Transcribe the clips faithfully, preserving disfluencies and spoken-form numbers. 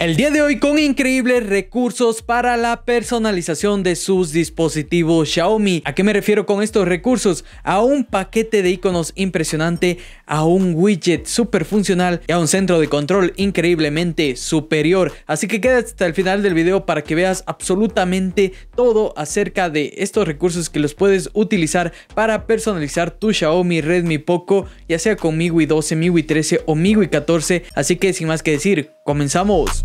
El día de hoy, con increíbles recursos para la personalización de sus dispositivos Xiaomi. ¿A qué me refiero con estos recursos? A un paquete de iconos impresionante, a un widget súper funcional y a un centro de control increíblemente superior. Así que quédate hasta el final del video para que veas absolutamente todo acerca de estos recursos que los puedes utilizar para personalizar tu Xiaomi Redmi Poco, ya sea con MIUI doce, MIUI trece o MIUI catorce. Así que sin más que decir, comenzamos.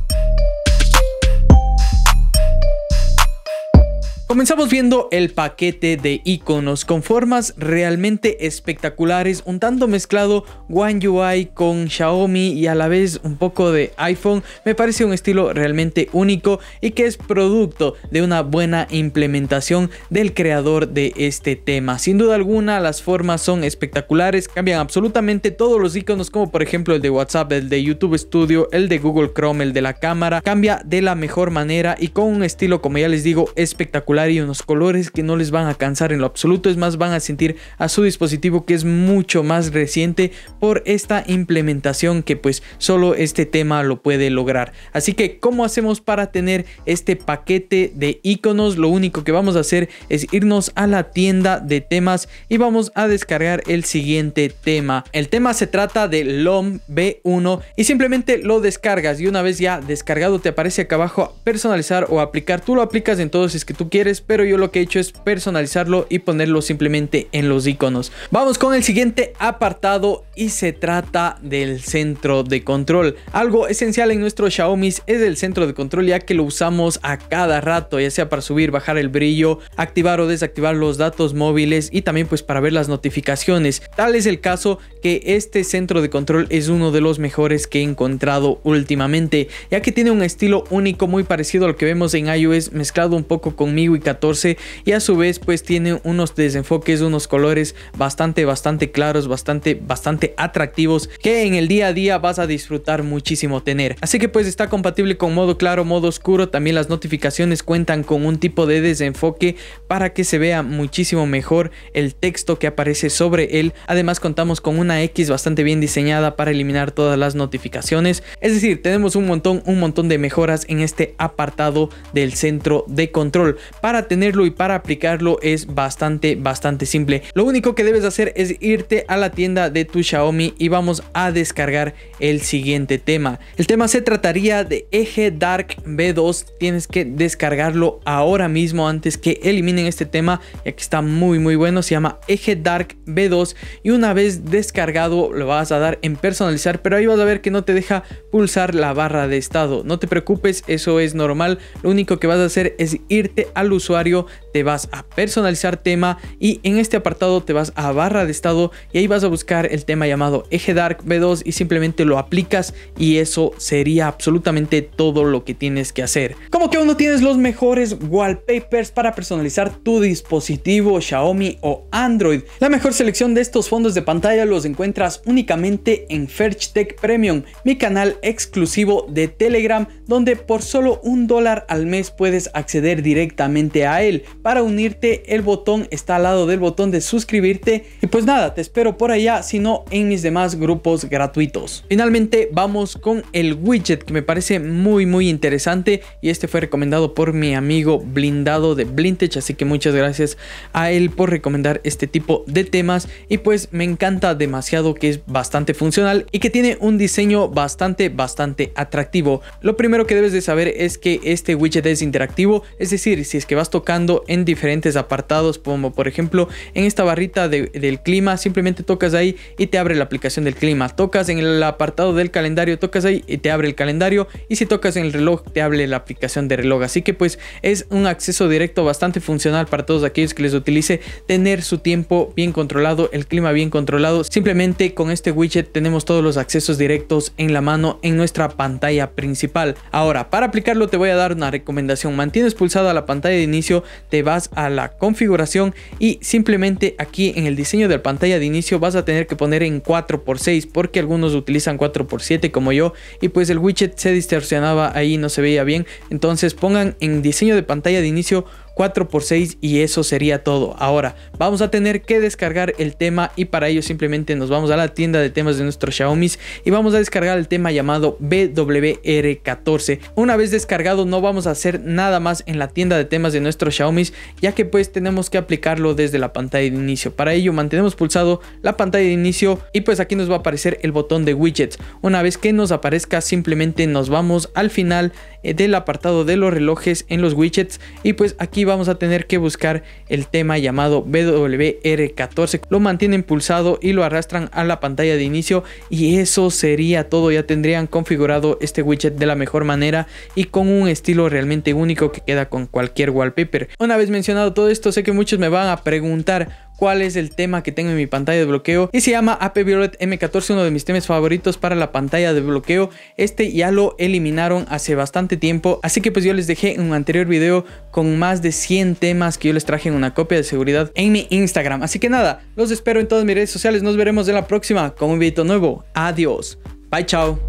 Comenzamos viendo el paquete de iconos con formas realmente espectaculares, un tanto mezclado One U I con Xiaomi y a la vez un poco de iPhone. Me parece un estilo realmente único y que es producto de una buena implementación del creador de este tema. Sin duda alguna, las formas son espectaculares, cambian absolutamente todos los iconos, como por ejemplo el de WhatsApp, el de YouTube Studio, el de Google Chrome, el de la cámara. Cambia de la mejor manera y con un estilo, como ya les digo, espectacular y unos colores que no les van a cansar en lo absoluto. Es más, van a sentir a su dispositivo que es mucho más reciente por esta implementación que pues solo este tema lo puede lograr. Así que, ¿cómo hacemos para tener este paquete de iconos? Lo único que vamos a hacer es irnos a la tienda de temas y vamos a descargar el siguiente tema. El tema se trata de LOM B uno y simplemente lo descargas, y una vez ya descargado te aparece acá abajo personalizar o aplicar. Tú lo aplicas en todos los que tú quieres, pero yo lo que he hecho es personalizarlo y ponerlo simplemente en los iconos. Vamos con el siguiente apartado y se trata del centro de control. Algo esencial en nuestros Xiaomi es el centro de control, ya que lo usamos a cada rato, ya sea para subir, bajar el brillo, activar o desactivar los datos móviles y también pues para ver las notificaciones. Tal es el caso que este centro de control es uno de los mejores que he encontrado últimamente, ya que tiene un estilo único muy parecido al que vemos en iOS, mezclado un poco con MIUI catorce, y a su vez pues tiene unos desenfoques, unos colores bastante bastante claros, bastante bastante atractivos, que en el día a día vas a disfrutar muchísimo tener. Así que pues está compatible con modo claro, modo oscuro. También las notificaciones cuentan con un tipo de desenfoque para que se vea muchísimo mejor el texto que aparece sobre él. Además, contamos con una X bastante bien diseñada para eliminar todas las notificaciones. Es decir, tenemos un montón un montón de mejoras en este apartado del centro de control. Para tenerlo y para aplicarlo es bastante bastante simple. Lo único que debes hacer es irte a la tienda de tu Xiaomi y vamos a descargar el siguiente tema. El tema se trataría de E G Dark V dos. Tienes que descargarlo ahora mismo antes que eliminen este tema, ya que está muy muy bueno. Se llama E G Dark V dos y una vez descargado lo vas a dar en personalizar, pero ahí vas a ver que no te deja pulsar la barra de estado. No te preocupes, eso es normal. Lo único que vas a hacer es irte al usuario, te vas a personalizar tema y en este apartado te vas a barra de estado y ahí vas a buscar el tema llamado E G Dark V dos y simplemente lo aplicas, y eso sería absolutamente todo lo que tienes que hacer. Como que aún no tienes los mejores wallpapers para personalizar tu dispositivo Xiaomi o Android, la mejor selección de estos fondos de pantalla los encuentras únicamente en Ferch Tech Premium, mi canal exclusivo de Telegram, donde por solo un dólar al mes puedes acceder directamente a él. Para unirte, el botón está al lado del botón de suscribirte, y pues nada, te espero por allá, sino en mis demás grupos gratuitos. Finalmente vamos con el widget, que me parece muy muy interesante, y este fue recomendado por mi amigo Blindado de Blintage, así que muchas gracias a él por recomendar este tipo de temas. Y pues me encanta demasiado que es bastante funcional y que tiene un diseño bastante bastante atractivo. Lo primero que debes de saber es que este widget es interactivo, es decir, si es que vas tocando en diferentes apartados, como por ejemplo en esta barrita de, del clima, simplemente tocas ahí y te abre la aplicación del clima. Tocas en el apartado del calendario, tocas ahí y te abre el calendario, y si tocas en el reloj te abre la aplicación de reloj. Así que pues es un acceso directo bastante funcional para todos aquellos que les utilice tener su tiempo bien controlado, el clima bien controlado. Simplemente con este widget tenemos todos los accesos directos en la mano en nuestra pantalla principal. Ahora, para aplicarlo te voy a dar una recomendación. Mantienes pulsada la pantalla de inicio, te vas a la configuración y simplemente aquí en el diseño de la pantalla de inicio vas a tener que poner en cuatro por seis, porque algunos utilizan cuatro por siete como yo, y pues el widget se distorsionaba ahí, no se veía bien. Entonces pongan en diseño de pantalla de inicio cuatro por seis y eso sería todo. Ahora vamos a tener que descargar el tema y para ello simplemente nos vamos a la tienda de temas de nuestros Xiaomi y vamos a descargar el tema llamado B W R catorce. Una vez descargado no vamos a hacer nada más en la tienda de temas de nuestros Xiaomi, ya que pues tenemos que aplicarlo desde la pantalla de inicio. Para ello mantenemos pulsado la pantalla de inicio y pues aquí nos va a aparecer el botón de widgets. Una vez que nos aparezca simplemente nos vamos al final del apartado de los relojes en los widgets y pues aquí vamos a tener que buscar el tema llamado B W R catorce, lo mantienen pulsado y lo arrastran a la pantalla de inicio y eso sería todo. Ya tendrían configurado este widget de la mejor manera y con un estilo realmente único que queda con cualquier wallpaper. Una vez mencionado todo esto, sé que muchos me van a preguntar cuál es el tema que tengo en mi pantalla de bloqueo y se llama A P Violet M catorce, uno de mis temas favoritos para la pantalla de bloqueo. Este ya lo eliminaron hace bastante tiempo, así que pues yo les dejé en un anterior video con más de cien temas que yo les traje en una copia de seguridad en mi Instagram. Así que nada, los espero en todas mis redes sociales, nos veremos en la próxima con un video nuevo. Adiós, bye, chao.